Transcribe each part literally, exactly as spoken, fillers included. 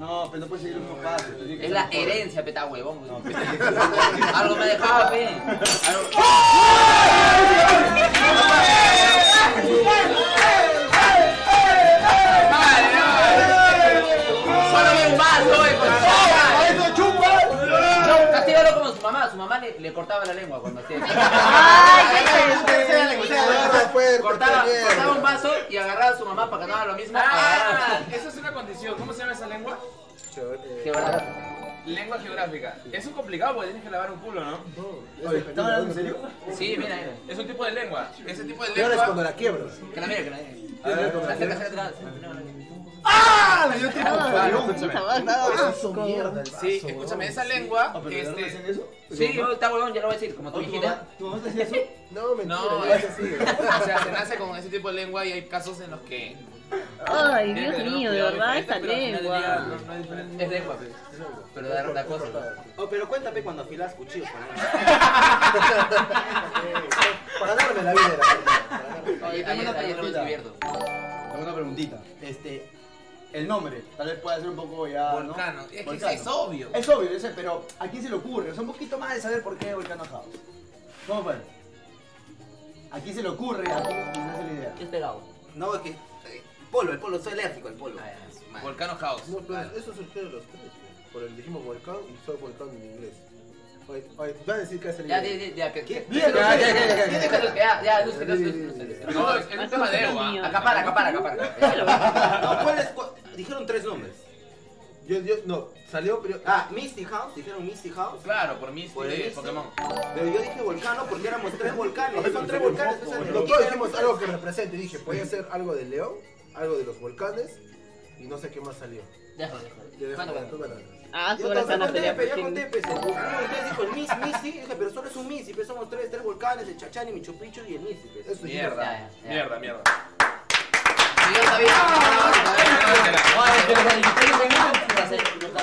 No, pero no puedes seguir un papá. Es la herencia, peta huevón. Algo me dejaba, pe. Su mamá le, le cortaba la lengua cuando hacía. Cortaba, cortaba un vaso y agarraba a su mamá para que no haga lo mismo. Ah, eso es una condición. ¿Cómo se llama esa lengua? Geográfica. Lengua geográfica. Eso es complicado porque tienes que lavar un culo, ¿no? ¿Estás hablando en serio? Sí, mira, mira. Es un tipo de lengua. Ese tipo de lengua. Es cuando la quiebras. Que la mire, que la mire. ¡Ah! Le dio tiempo. Escúchame. Sí, escúchame, esa lengua. Oh, este... ¿No te eso? Sí, no, está huevón, ya lo voy a decir, como tu hijita. ¿Tú vas a decir eso? No, mentira, no, es así. O sea, se nace con ese tipo de lengua y hay casos en los que... Ay, Dios mío, de verdad, esta lengua. Es lengua, pero de otra cosa. Oh, pero cuéntame cuando afilas cuchillos. Para darme la vida. Ayer lo descubierto. Una preguntita, este, el nombre, tal vez pueda ser un poco ya, Volcano, ¿no? Es que Volcano. Es obvio. Es obvio, yo sé, pero ¿a quién se le ocurre? O sea, un poquito más de saber por qué Volcano House. ¿Cómo fue? ¿A quién se le ocurre? ¿A quién se hace la idea? ¿Qué es pegado? No, es que, eh, polvo, el polvo, soy alérgico al polvo. Ah, es, Volcano House. No, pero claro. Eso surgió de los tres, ¿no? Por el dijimos volcán y soy volcán en inglés. Oye, oye, va a decir que hace la idea. Ya, ya, ya, que... Ya, ya, ya, ya, luz, luz, luz, luz. No, es un tema de ego, ¿ah? Acapara, acapara, acapara. No, ¿cuál es? Cuál? Dijeron tres nombres. Yo, yo, no, salió pero... Ah, Misti House, dijeron Misti House. Claro, por Misti, por de Pokémon. Pero yo dije volcano porque éramos tres volcanes. Son tres volcanes, entonces... Nosotros dijimos algo que represente, dije, podía ser algo del león, algo de los volcanes, y no sé qué más salió. Déjalo, déjalo. Ah, solo está en la feria. Yo conté, pues, usted dijo el Miss, Missy, dije, pero solo es un Missy, pues somos tres, tres volcanes, el Chachani, Machu Picchu y el Missy. Eso mierda, mierda, mierda. Yo sabía. ¿Cómo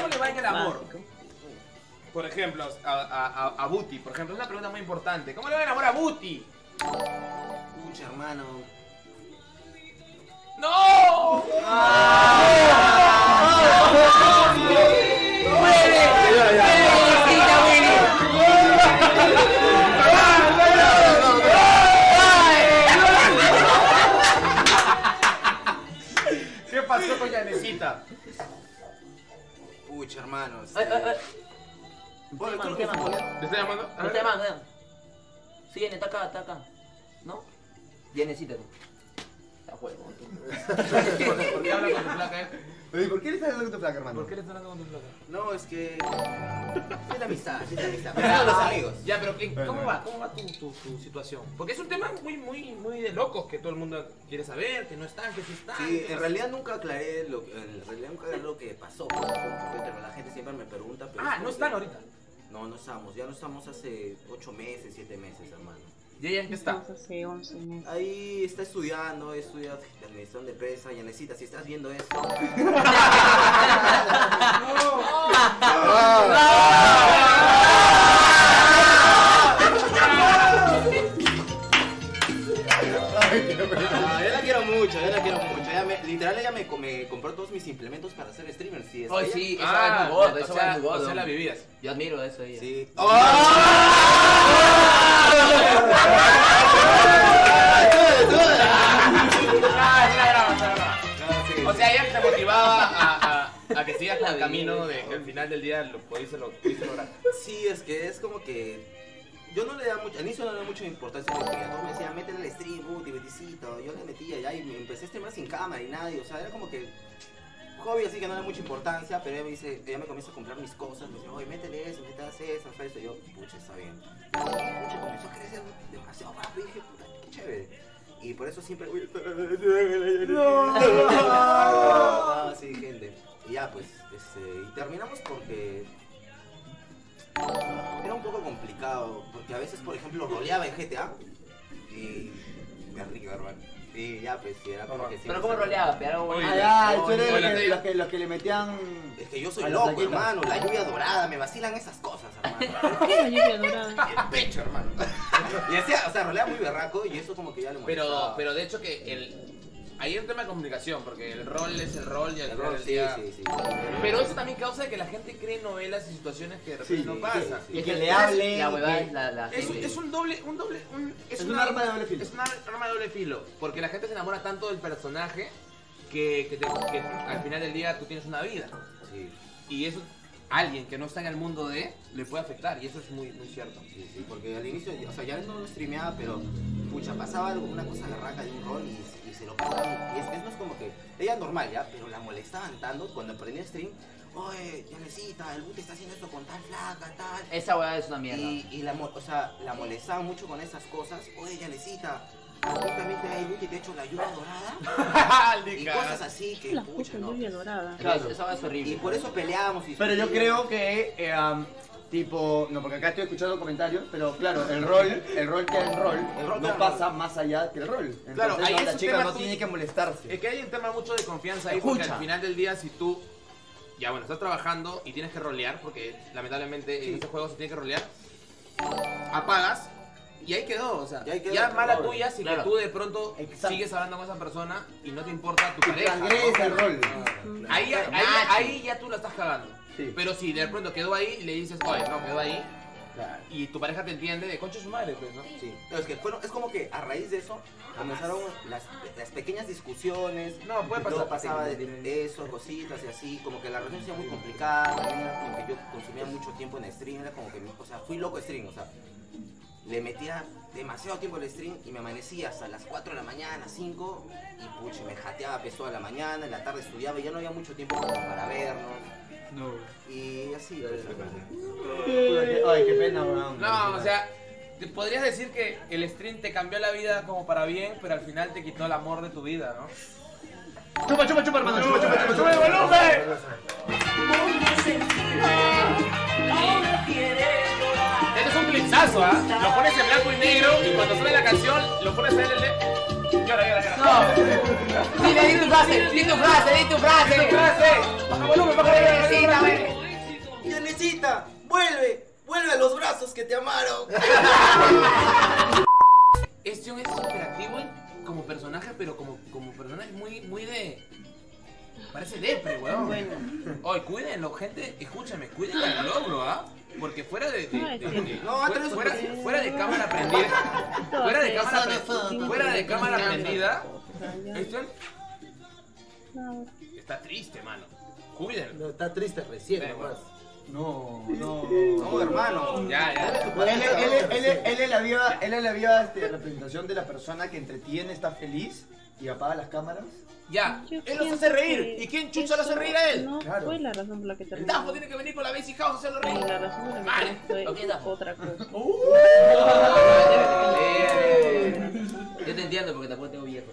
le va en el amor? Por ejemplo, a Buti, por ejemplo, es una pregunta muy importante. ¿Cómo le va el amor a Buti? Pucha, hermano. ¡No! ¿Qué pasó con Yanesita? Pucha, hermanos. ¿Vos le estás llamando? ¿Le estás llamando? ¿Le estás llamando? Sí, Yane, está acá, está acá. ¿No? Yanesita. Juego, ¿por qué hablas con tu placa? ¿Eh? ¿Por qué le estás hablando con tu placa, hermano? ¿Por qué le estás hablando con tu placa? No, es que... Es la amistad, es la amistad. Pero ah, los amigos. Ya, pero ¿cómo bueno, va? ¿Cómo va tu, tu, tu situación? Porque es un tema muy, muy, muy de locos que todo el mundo quiere saber, que no están, que sí están. Sí, en realidad nunca aclaré lo que, en realidad nunca aclaré lo que pasó. Porque la gente siempre me pregunta... Pero ah, ¿no están que... ahorita? No, no estamos. Ya no estamos hace ocho meses, siete meses, hermano. ¿Y ella en qué está? Ahí está estudiando, estudia administración de empresa. Yanesita, si estás viendo esto. Yo la quiero mucho, yo la quiero mucho. Ella me, literal, ella me, me compró todos mis implementos para hacer streamer. Si es oh, ella... sí, eso ah, va en tu voz, eso va en tu voz. O sea, la vivías. Yo admiro eso de ella. Sí. ¡Oh! O sea, ella te motivaba a, a, a que sigas el camino de que al final del día lo pudiste lograr. Sí, es que es como que yo no le daba mucho, al inicio no le daba mucha importancia porque todos me decían, métele el stream, Buti, Buticito. Yo le metía ya y me empecé a streamar sin cámara y nadie, o sea, era como que hobby, así que no le da mucha importancia, pero ella me dice, ella me comienza a comprar mis cosas, me dice, oye, métele eso, métele eso, métele eso, y yo, pucha, está bien. Pucha, comenzó a crecer demasiado rápido, y dije, puta, qué chévere. Y por eso siempre... No, sí, gente. Y ya, pues, este, y terminamos porque... Era un poco complicado, porque a veces, por ejemplo, roleaba en G T A, y... Me arriba, hermano. Sí, ya, pues sí, era como que sí. Pero ¿cómo roleaba? Ah, ya, tú eres los que, los que le metían... Es que yo soy loco, hermano, la lluvia dorada, me vacilan esas cosas, hermano. ¿Qué es la lluvia dorada? El pecho, hermano. Y hacía, o sea, roleaba muy berraco y eso como que ya lo molestaba. Pero, pero de hecho que el... Ahí es un tema de comunicación, porque el rol es el rol y el, el rol, rol sí, día... sí, sí. Pero eso también causa que la gente cree novelas y situaciones que de repente sí, no pasan. Sí, sí. Y que le hable, la huevada es la, la es, es un doble, un doble, un, es, es un arma de doble filo. Es una arma de doble filo, porque la gente se enamora tanto del personaje que, que, te, que al final del día tú tienes una vida. Sí. Y eso alguien que no está en el mundo de le puede afectar, y eso es muy, muy cierto. Sí, sí, porque al inicio, o sea, ya no lo streameaba, pero pucha, pasaba algo, una cosa garraca de un rol y, y se lo pasaban. Y es, es más como que ella normal ya, pero la molestaban tanto cuando prendía el stream. Oye, Yanesita, el Buti está haciendo esto con tal flaca, tal. Esa hueá es una mierda. Y, y la, o sea, la molestaban mucho con esas cosas. Oye, Yanesita, justamente ahí Buti te ha hecho la lluvia dorada y cosas así que pucha, ¿no? Claro, eso es horrible. Y por eso peleábamos. Y pero yo creo que eh, um, tipo, no, porque acá estoy escuchando comentarios, pero claro, el rol, el rol que es el rol, el rol no pasa rol. más allá que el rol. Entonces, claro, ahí no, la chica no tú... tiene que molestarse. Es que hay un tema mucho de confianza ahí, porque al final del día si tú ya bueno estás trabajando y tienes que rolear, porque lamentablemente sí. en este juego se tiene que rolear, apagas. Y ahí quedó, o sea, ya, quedó ya mala rol. tuya si claro. que tú de pronto Exacto. sigues hablando con esa persona y no te importa tu pareja. El rol. Claro, claro. Ahí, claro. Ahí, ahí ya tú la estás cagando. Sí. Pero si de pronto quedó ahí y le dices, oye, no, quedó ahí. Claro. Y tu pareja te entiende de concha su madre, pues, ¿no? Sí. Pero es que fueron, es como que a raíz de eso comenzaron las, las pequeñas discusiones. No, puede pasar. Pasaba de, de eso, cositas y así. Como que la relación se muy complicada. Era como que yo consumía mucho tiempo en stream. Era como que, o sea, fui loco stream, o sea. Le metía demasiado tiempo el stream y me amanecía hasta las cuatro de la mañana, cinco, y pucha, me jateaba peso a la mañana, en la tarde estudiaba y ya no había mucho tiempo para vernos. No. Y así. Pues, no. Ay, qué pena, weón. No, o sea, te podrías decir que el stream te cambió la vida como para bien, pero al final te quitó el amor de tu vida, ¿no? Chupa, chupa, chupa, hermano. Chupa, chupa, chupa, chupa, el volumen. Este es un blitzazo, ¿ah? ¿eh? Lo pones en blanco y negro y cuando suena la canción lo pones en el de... Llora, llora, llora. No. Dile, di tu frase, di tu frase, di tu frase. Di tu frase. Baja volumen, baja volumen. Yanesita, vuelve, vuelve a los brazos que te amaron. Este es interactivo como personaje, pero como, como personaje muy, muy de... Parece depre, weón. Oye, cuídenlo, gente, escúchame, cuídenlo al logro, ¿ah? ¿eh? Porque fuera de, de, de, de, de no, fuera, fuera, fuera de cámara prendida, fuera de cámara prendida, fuera de cámara prendida, está triste, mano. Cuídenlo. No, está triste recién, además. No, no, no, hermano. Ya, ya. Él es la viva, él es la viva este, representación de la persona que entretiene, está feliz y apaga las cámaras. Ya, yo él los hace reír. ¿Y quién chucha lo hace reír a él? No, claro. Fue la razón por la que te el Dazpo tiene que venir con la Basic House a hacerlo reír. La razón por la que vale. Fue okay, otra cosa. Uh, uh, uh, yo te entiendo porque tampoco tengo viejo.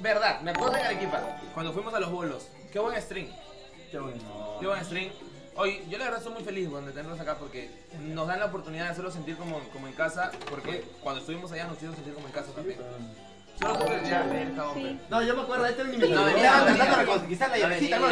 Verdad, me acuerdo en Arequipa, cuando fuimos a los bolos. Qué buen stream. Qué bueno. Qué buen stream. Hoy, yo la verdad soy muy feliz bueno, de tenerlos acá porque nos dan la oportunidad de hacerlos sentir como, como en casa. Porque cuando estuvimos allá nos hicieron sentir como en casa también. Solo tú que ya No, yo me acuerdo, este es mi invitado. No, venía tratando de reconquistar la Yanesita. ¡No,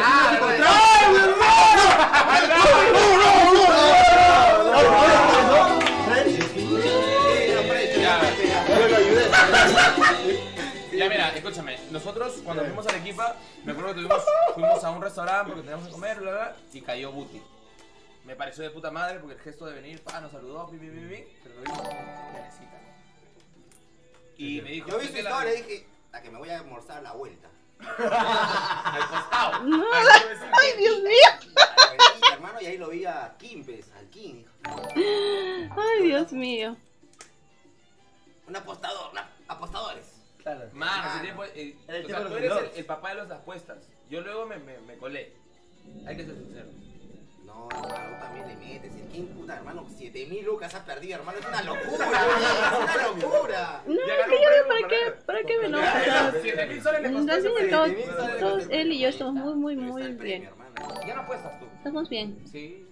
Ya mira, escúchame, nosotros cuando fuimos a Arequipa, me acuerdo que tuvimos, fuimos a un restaurante porque teníamos que comer, bla, bla, y cayó Buti. Me pareció de puta madre porque el gesto de venir, pa, nos saludó, pi, pi, pi, pi, pero lo vimos Yanesita. Y me dijo... Yo vi su historia y dije, la que me voy a almorzar a la vuelta. Al costado. Ay, Dios mío. Hermano, y ahí lo vi a Kimpes, al King. Ay, Dios mío. Un apostador, apostadores. Claro. Man, ah, ese tiempo, eh, el o sea, tú eres el, el papá de las apuestas. Yo luego me, me, me colé. Hay que ser sincero. No, hermano, también le metes. El King, puta, hermano, siete mil lucas has perdido, hermano. Es una locura. Es una locura. No, que yo para qué, para qué me lo siete mil soles. Él y yo estamos muy, muy, muy bien. Ya no apuestas tú. Estamos bien. Sí.